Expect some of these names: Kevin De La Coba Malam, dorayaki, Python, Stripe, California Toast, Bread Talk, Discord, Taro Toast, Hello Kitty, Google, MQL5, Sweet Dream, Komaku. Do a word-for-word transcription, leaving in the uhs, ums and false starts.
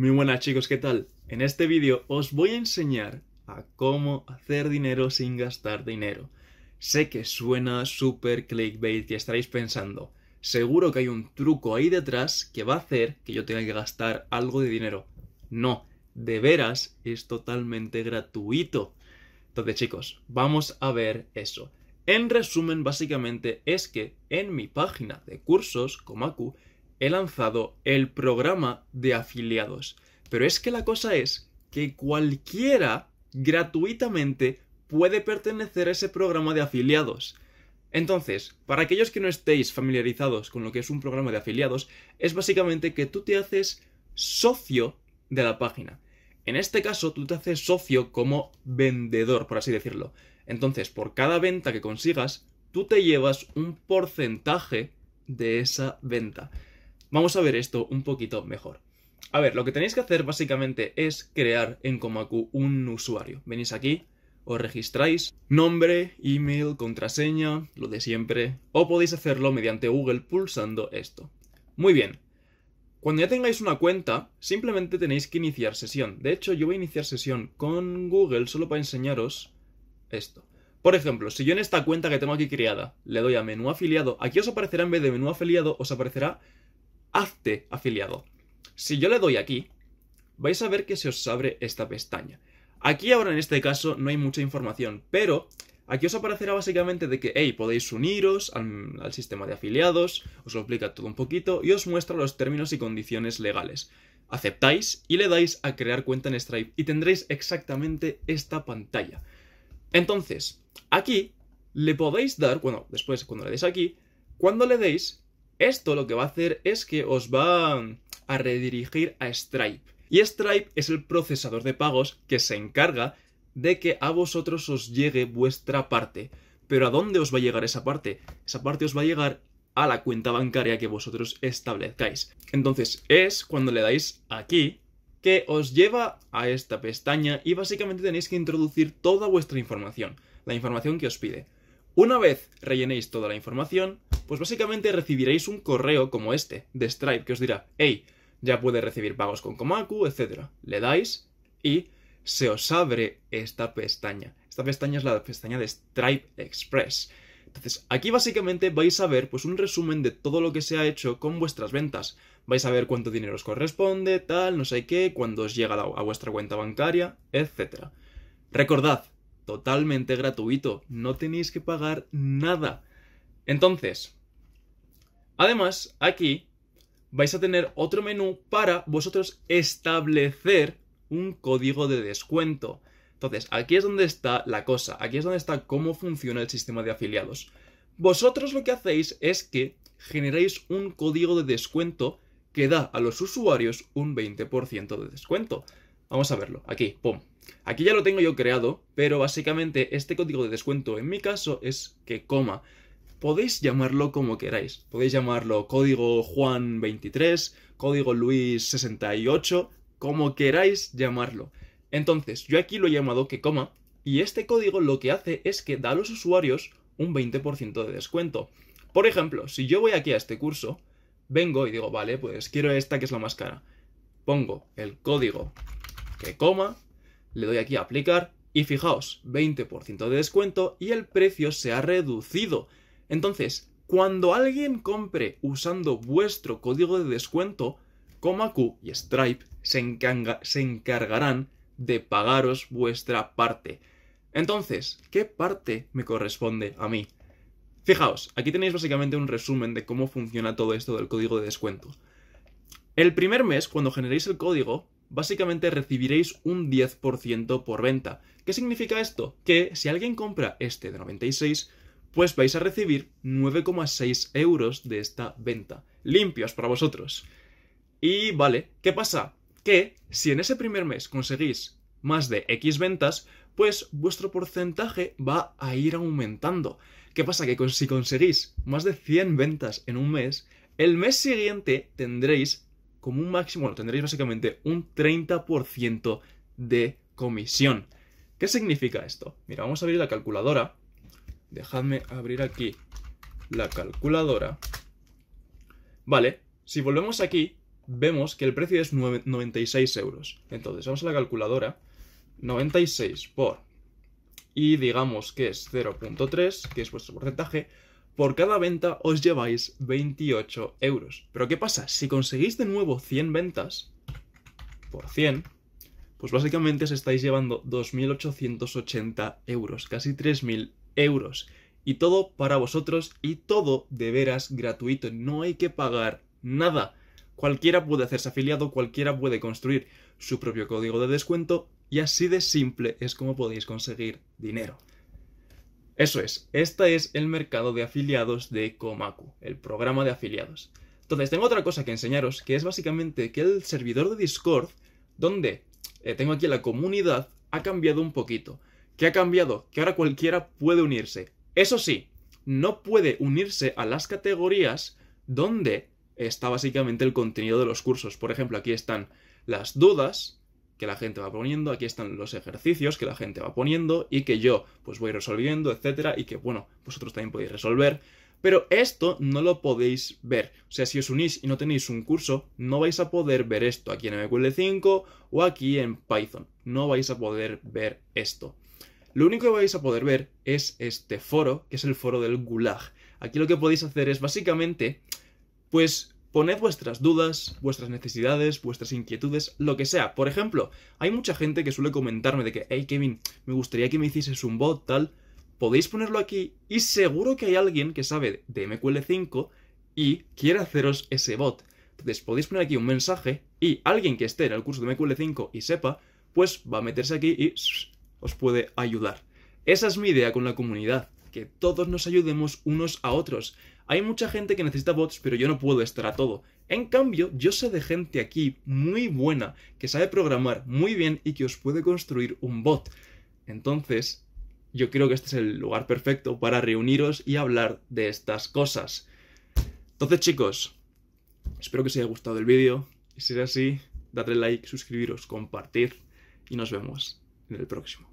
Muy buenas chicos, ¿qué tal? En este vídeo os voy a enseñar a cómo hacer dinero sin gastar dinero. Sé que suena súper clickbait y estaréis pensando, seguro que hay un truco ahí detrás que va a hacer que yo tenga que gastar algo de dinero. No, de veras es totalmente gratuito. Entonces chicos, vamos a ver eso. En resumen, básicamente es que en mi página de cursos, Komaku, he lanzado el programa de afiliados. Pero es que la cosa es que cualquiera gratuitamente puede pertenecer a ese programa de afiliados. Entonces, para aquellos que no estéis familiarizados con lo que es un programa de afiliados, es básicamente que tú te haces socio de la página. En este caso, tú te haces socio como vendedor, por así decirlo. Entonces, por cada venta que consigas, tú te llevas un porcentaje de esa venta. Vamos a ver esto un poquito mejor. A ver, lo que tenéis que hacer básicamente es crear en Komaku un usuario. Venís aquí, os registráis, nombre, email, contraseña, lo de siempre, o podéis hacerlo mediante Google pulsando esto. Muy bien. Cuando ya tengáis una cuenta, simplemente tenéis que iniciar sesión. De hecho, yo voy a iniciar sesión con Google solo para enseñaros esto. Por ejemplo, si yo en esta cuenta que tengo aquí creada le doy a menú afiliado, aquí os aparecerá en vez de menú afiliado, os aparecerá hazte afiliado. Si yo le doy aquí, vais a ver que se os abre esta pestaña. Aquí ahora en este caso no hay mucha información, pero aquí os aparecerá básicamente de que, hey, podéis uniros al, al sistema de afiliados, os lo explica todo un poquito y os muestra los términos y condiciones legales. Aceptáis y le dais a crear cuenta en Stripe y tendréis exactamente esta pantalla. Entonces, aquí le podéis dar, bueno, después cuando le deis aquí, cuando le deis, esto lo que va a hacer es que os va a redirigir a Stripe. Y Stripe es el procesador de pagos que se encarga de que a vosotros os llegue vuestra parte. Pero ¿a dónde os va a llegar esa parte? Esa parte os va a llegar a la cuenta bancaria que vosotros establezcáis. Entonces es cuando le dais aquí que os lleva a esta pestaña y básicamente tenéis que introducir toda vuestra información, la información que os pide. Una vez rellenéis toda la información, pues básicamente recibiréis un correo como este, de Stripe, que os dirá, hey, ya puedes recibir pagos con Komaku, etcétera. Le dais y se os abre esta pestaña. Esta pestaña es la pestaña de Stripe Express. Entonces, aquí básicamente vais a ver pues un resumen de todo lo que se ha hecho con vuestras ventas. Vais a ver cuánto dinero os corresponde, tal, no sé qué, cuándo os llega a vuestra cuenta bancaria, etcétera. Recordad, totalmente gratuito, no tenéis que pagar nada. Entonces, además, aquí vais a tener otro menú para vosotros establecer un código de descuento. Entonces, aquí es donde está la cosa, aquí es donde está cómo funciona el sistema de afiliados. Vosotros lo que hacéis es que generáis un código de descuento que da a los usuarios un veinte por ciento de descuento. Vamos a verlo, aquí, pum. Aquí ya lo tengo yo creado, pero básicamente este código de descuento en mi caso es que coma. Podéis llamarlo como queráis. Podéis llamarlo código Juan veintitrés, código Luis sesenta y ocho, como queráis llamarlo. Entonces, yo aquí lo he llamado que coma, y este código lo que hace es que da a los usuarios un veinte por ciento de descuento. Por ejemplo, si yo voy aquí a este curso, vengo y digo, vale, pues quiero esta que es la más cara. Pongo el código que coma, le doy aquí a aplicar, y fijaos, veinte por ciento de descuento y el precio se ha reducido. Entonces, cuando alguien compre usando vuestro código de descuento, Komaku y Stripe se, encarga, se encargarán de pagaros vuestra parte. Entonces, ¿qué parte me corresponde a mí? Fijaos, aquí tenéis básicamente un resumen de cómo funciona todo esto del código de descuento. El primer mes, cuando generéis el código, básicamente recibiréis un diez por ciento por venta. ¿Qué significa esto? Que si alguien compra este de noventa y seis, pues vais a recibir nueve coma seis euros de esta venta, limpios para vosotros. Y vale, ¿qué pasa? Que si en ese primer mes conseguís más de X ventas, pues vuestro porcentaje va a ir aumentando. ¿Qué pasa? Que si conseguís más de cien ventas en un mes, el mes siguiente tendréis como un máximo, bueno, tendréis básicamente un treinta por ciento de comisión. ¿Qué significa esto? Mira, vamos a abrir la calculadora. Dejadme abrir aquí la calculadora. Vale, si volvemos aquí, vemos que el precio es noventa y seis euros. Entonces, vamos a la calculadora. noventa y seis por... y digamos que es cero punto tres, que es vuestro porcentaje. Por cada venta os lleváis veintiocho euros. Pero ¿qué pasa? Si conseguís de nuevo cien ventas por cien, pues básicamente os estáis llevando dos mil ochocientos ochenta euros, casi tres mil euros. Y todo para vosotros y todo de veras gratuito. No hay que pagar nada. Cualquiera puede hacerse afiliado, cualquiera puede construir su propio código de descuento y así de simple es como podéis conseguir dinero. Eso es, este es el mercado de afiliados de Komaku, el programa de afiliados. Entonces tengo otra cosa que enseñaros, que es básicamente que el servidor de Discord, donde eh, tengo aquí la comunidad, ha cambiado un poquito. ¿Qué ha cambiado? Que ahora cualquiera puede unirse. Eso sí, no puede unirse a las categorías donde está básicamente el contenido de los cursos. Por ejemplo, aquí están las dudas que la gente va poniendo, aquí están los ejercicios que la gente va poniendo y que yo pues voy resolviendo, etcétera, y que, bueno, vosotros también podéis resolver. Pero esto no lo podéis ver. O sea, si os unís y no tenéis un curso, no vais a poder ver esto aquí en M Q L cinco o aquí en Python. No vais a poder ver esto. Lo único que vais a poder ver es este foro, que es el foro del Gulag. Aquí lo que podéis hacer es básicamente, pues, poned vuestras dudas, vuestras necesidades, vuestras inquietudes, lo que sea. Por ejemplo, hay mucha gente que suele comentarme de que, hey Kevin, me gustaría que me hicieses un bot, tal. Podéis ponerlo aquí y seguro que hay alguien que sabe de M Q L cinco y quiere haceros ese bot. Entonces podéis poner aquí un mensaje y alguien que esté en el curso de M Q L cinco y sepa, pues va a meterse aquí y shh, os puede ayudar. Esa es mi idea con la comunidad, que todos nos ayudemos unos a otros. Hay mucha gente que necesita bots, pero yo no puedo estar a todo. En cambio, yo sé de gente aquí muy buena, que sabe programar muy bien y que os puede construir un bot. Entonces, yo creo que este es el lugar perfecto para reuniros y hablar de estas cosas. Entonces, chicos, espero que os haya gustado el vídeo. Y si es así, dadle like, suscribiros, compartir y nos vemos en el próximo.